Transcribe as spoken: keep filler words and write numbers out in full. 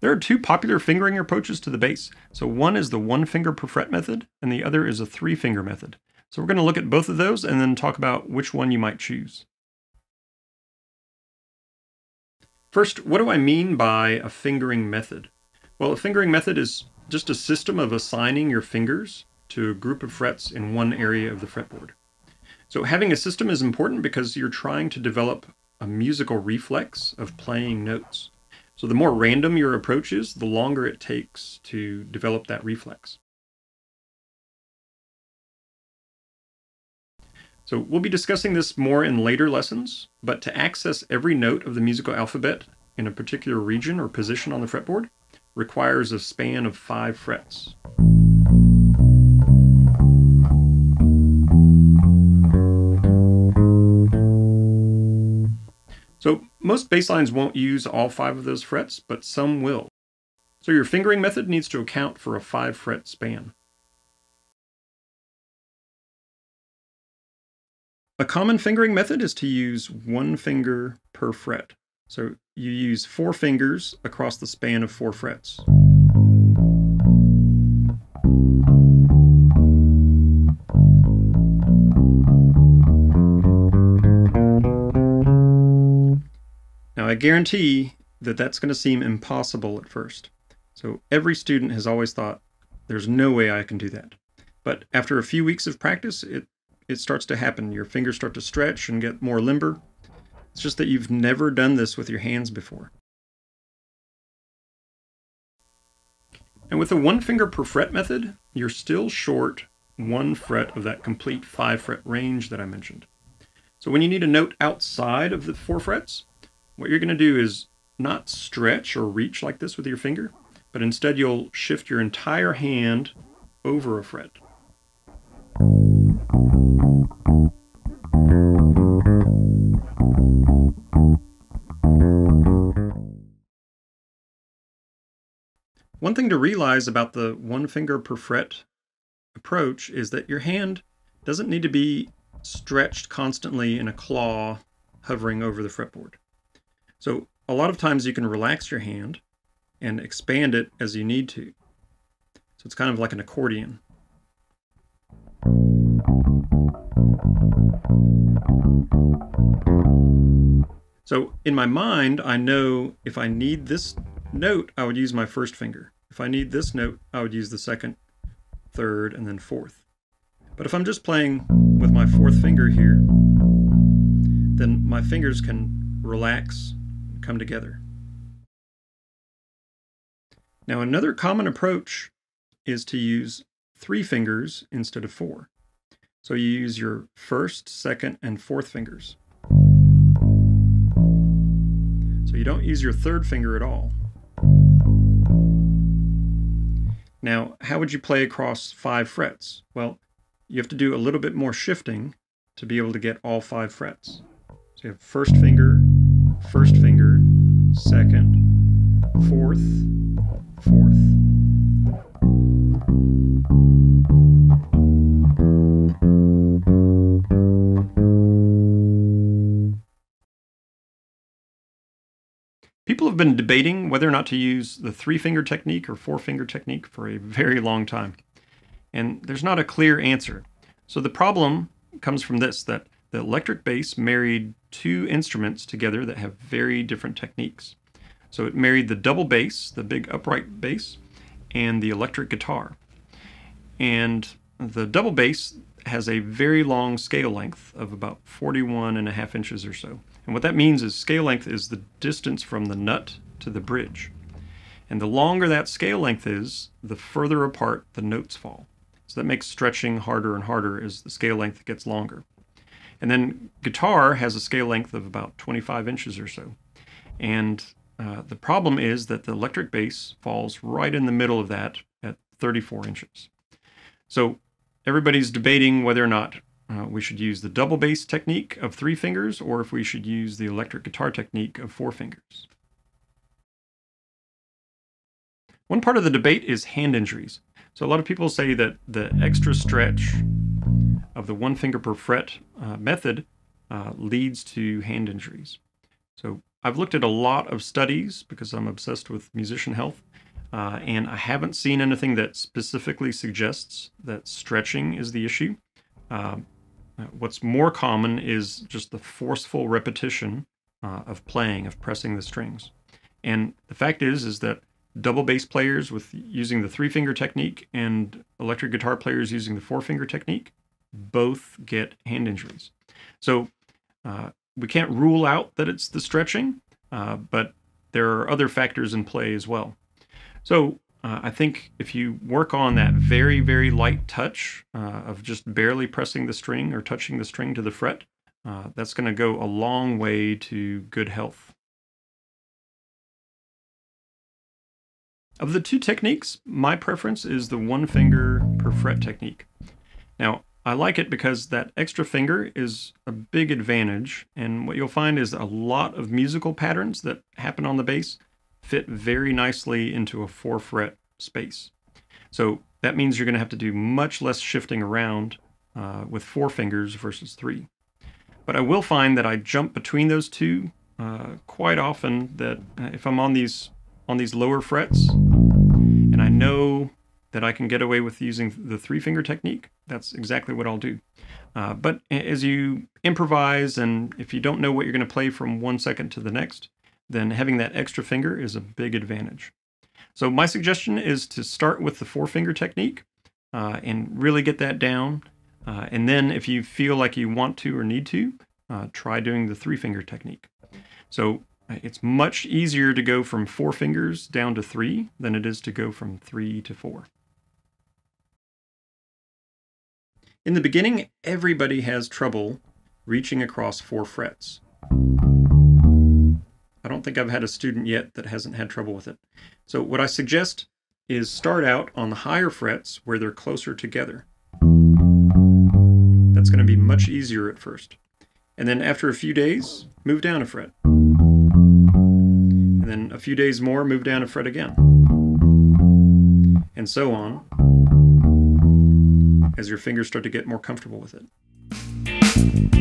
There are two popular fingering approaches to the bass. So one is the one finger per fret method, and the other is a three finger method. So we're going to look at both of those and then talk about which one you might choose. First, what do I mean by a fingering method? Well, a fingering method is just a system of assigning your fingers to a group of frets in one area of the fretboard. So having a system is important because you're trying to develop a musical reflex of playing notes. So the more random your approach is, the longer it takes to develop that reflex. So we'll be discussing this more in later lessons, but to access every note of the musical alphabet in a particular region or position on the fretboard requires a span of five frets. So most bass lines won't use all five of those frets, but some will. So your fingering method needs to account for a five fret span. A common fingering method is to use one finger per fret. So you use four fingers across the span of four frets. I guarantee that that's going to seem impossible at first. So every student has always thought, there's no way I can do that. But after a few weeks of practice, it, it starts to happen. Your fingers start to stretch and get more limber. It's just that you've never done this with your hands before. And with the one finger per fret method, you're still short one fret of that complete five fret range that I mentioned. So when you need a note outside of the four frets, what you're going to do is not stretch or reach like this with your finger, but instead you'll shift your entire hand over a fret. One thing to realize about the one finger per fret approach is that your hand doesn't need to be stretched constantly in a claw hovering over the fretboard. So a lot of times you can relax your hand and expand it as you need to. So it's kind of like an accordion. So in my mind, I know if I need this note, I would use my first finger. If I need this note, I would use the second, third, and then fourth. But if I'm just playing with my fourth finger here, then my fingers can relax, come together. Now another common approach is to use three fingers instead of four. So you use your first, second, and fourth fingers. So you don't use your third finger at all. Now how would you play across five frets? Well, you have to do a little bit more shifting to be able to get all five frets. So you have first finger, first finger, second, fourth, fourth. People have been debating whether or not to use the three-finger technique or four-finger technique for a very long time. And there's not a clear answer. So the problem comes from this, that the electric bass married two instruments together that have very different techniques. So it married the double bass, the big upright bass, and the electric guitar. And the double bass has a very long scale length of about forty-one and a half inches or so. And what that means is scale length is the distance from the nut to the bridge. And the longer that scale length is, the further apart the notes fall. So that makes stretching harder and harder as the scale length gets longer. And then guitar has a scale length of about twenty-five inches or so. And uh, the problem is that the electric bass falls right in the middle of that at thirty-four inches. So everybody's debating whether or not uh, we should use the double bass technique of three fingers or if we should use the electric guitar technique of four fingers. One part of the debate is hand injuries. So a lot of people say that the extra stretch of the one finger per fret uh, method uh, leads to hand injuries. So I've looked at a lot of studies because I'm obsessed with musician health, uh, and I haven't seen anything that specifically suggests that stretching is the issue. Uh, what's more common is just the forceful repetition uh, of playing, of pressing the strings. And the fact is, is that double bass players with using the three finger technique and electric guitar players using the four finger technique both get hand injuries. So uh, we can't rule out that it's the stretching, uh, but there are other factors in play as well. So uh, I think if you work on that very, very light touch uh, of just barely pressing the string or touching the string to the fret, uh, that's going to go a long way to good health. Of the two techniques, my preference is the one finger per fret technique. Now, I like it because that extra finger is a big advantage, and what you'll find is a lot of musical patterns that happen on the bass fit very nicely into a four fret space. So that means you're going to have to do much less shifting around uh, with four fingers versus three. But I will find that I jump between those two uh, quite often, that if I'm on these, on these lower frets, and I know that I can get away with using the three-finger technique, that's exactly what I'll do. Uh, but as you improvise, and if you don't know what you're going to play from one second to the next, then having that extra finger is a big advantage. So my suggestion is to start with the four-finger technique uh, and really get that down. Uh, and then if you feel like you want to or need to, uh, try doing the three-finger technique. So it's much easier to go from four fingers down to three than it is to go from three to four. In the beginning, everybody has trouble reaching across four frets. I don't think I've had a student yet that hasn't had trouble with it. So what I suggest is start out on the higher frets where they're closer together. That's going to be much easier at first. And then after a few days, move down a fret. Then a few days more, move down a fret again, and so on, as your fingers start to get more comfortable with it.